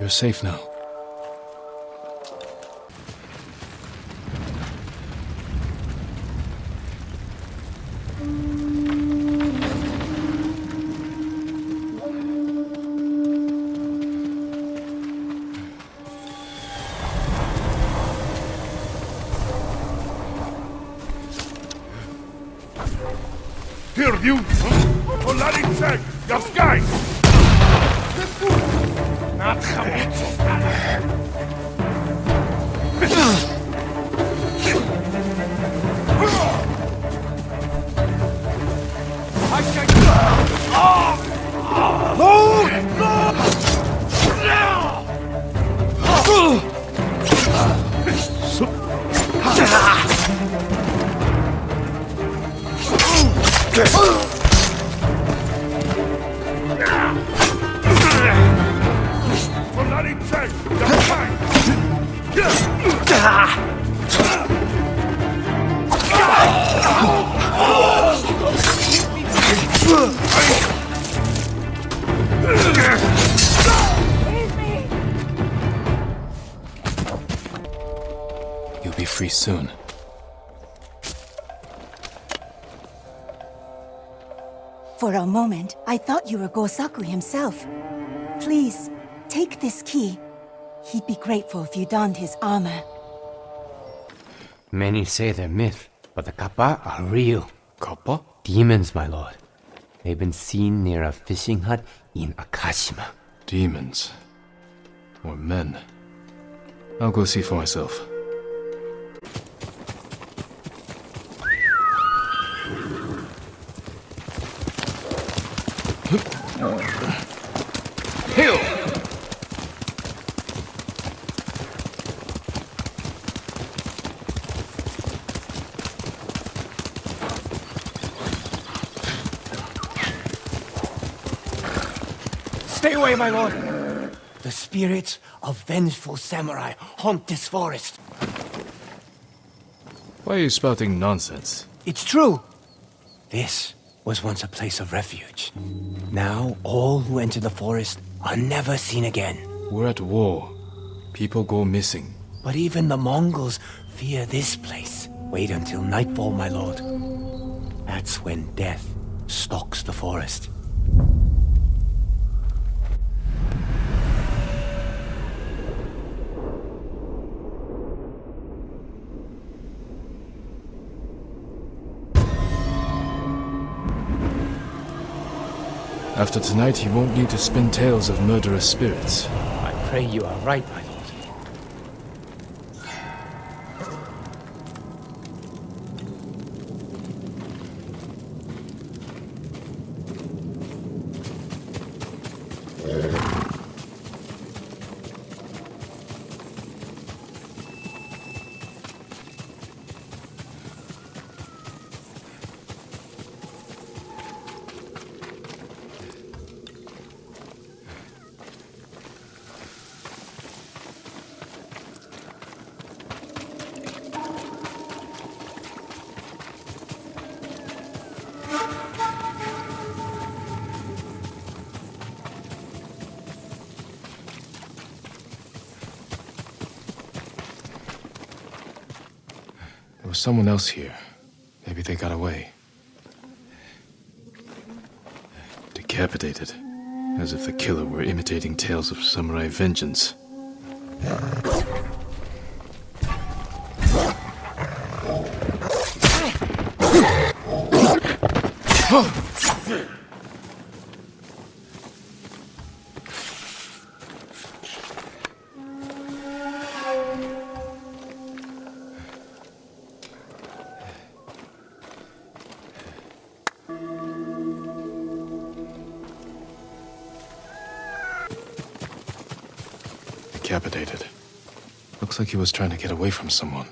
You're safe now. Hear you, Olarinse, your sky. Not coming. I can't. No! No! You'll be free soon. For a moment, I thought you were Gosaku himself. Please, take this key. He'd be grateful if you donned his armor. Many say they're myth, but the kappa are real. Kappa? Demons, my lord. They've been seen near a fishing hut in Akashima. Demons. Or men. I'll go see for myself. Hill! Stay away, my lord! The spirits of vengeful samurai haunt this forest. Why are you spouting nonsense? It's true! This was once a place of refuge. Now, all who enter the forest are never seen again. We're at war. People go missing. But even the Mongols fear this place. Wait until nightfall, my lord. That's when death stalks the forest. After tonight, he won't need to spin tales of murderous spirits. I pray you are right, my lord. Someone else here. Maybe they got away. Decapitated. As if the killer were imitating tales of samurai vengeance. Decapitated. Looks like he was trying to get away from someone.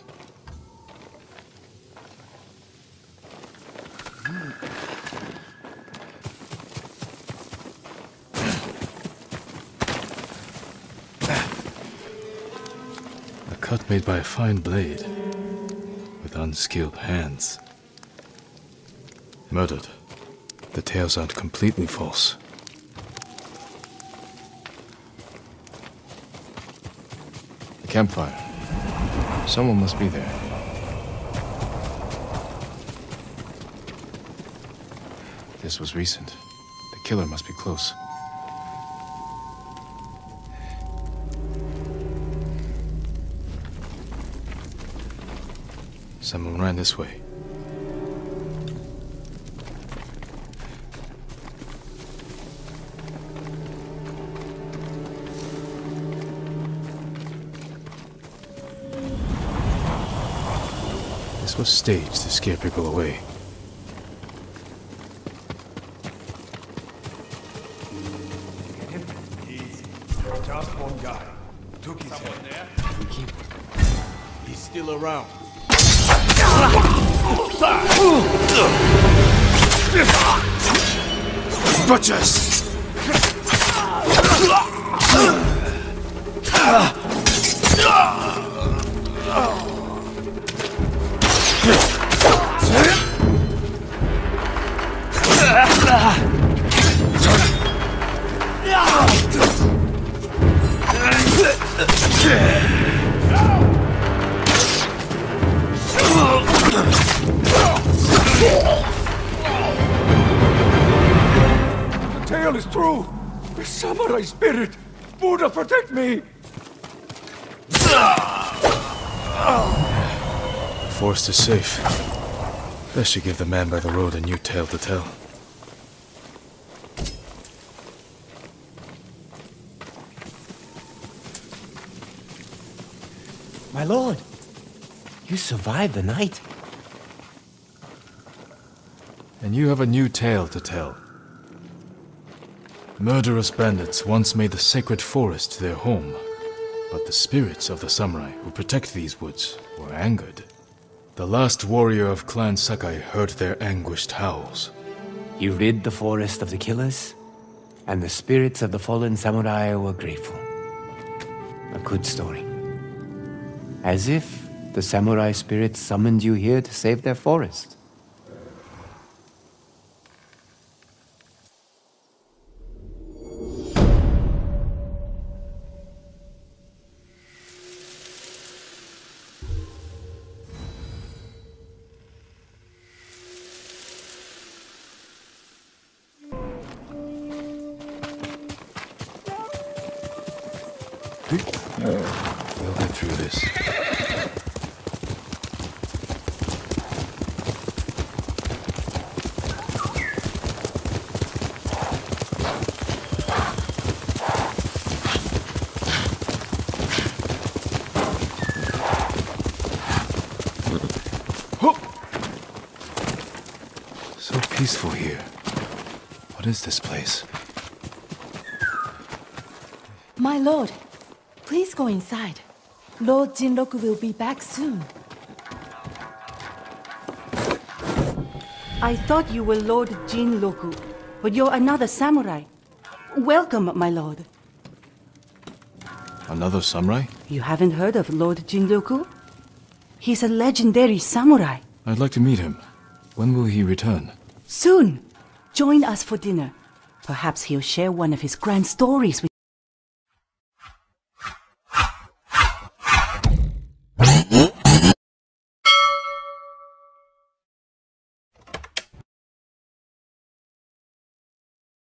A cut made by a fine blade, with unskilled hands. Murdered. The tales aren't completely false. Campfire. Someone must be there. This was recent. The killer must be close. Someone ran this way. This was staged to scare people away. Just one guy. Took his head. There? We keep him. He's still around. Butchers! The tale is true. The samurai spirit, Buddha, protect me. The forest is safe. That should give the man by the road a new tale to tell. My lord, you survived the night. And you have a new tale to tell. Murderous bandits once made the sacred forest their home, but the spirits of the samurai who protect these woods were angered. The last warrior of Clan Sakai heard their anguished howls. You rid the forest of the killers, and the spirits of the fallen samurai were grateful. A good story. As if the samurai spirits summoned you here to save their forest. We'll get through this. So peaceful here. What is this place? My lord, please go inside. Lord Jinroku will be back soon. I thought you were Lord Jinroku, but you're another samurai. Welcome, my lord. Another samurai? You haven't heard of Lord Jinroku? He's a legendary samurai. I'd like to meet him. When will he return? Soon! Join us for dinner. Perhaps he'll share one of his grand stories with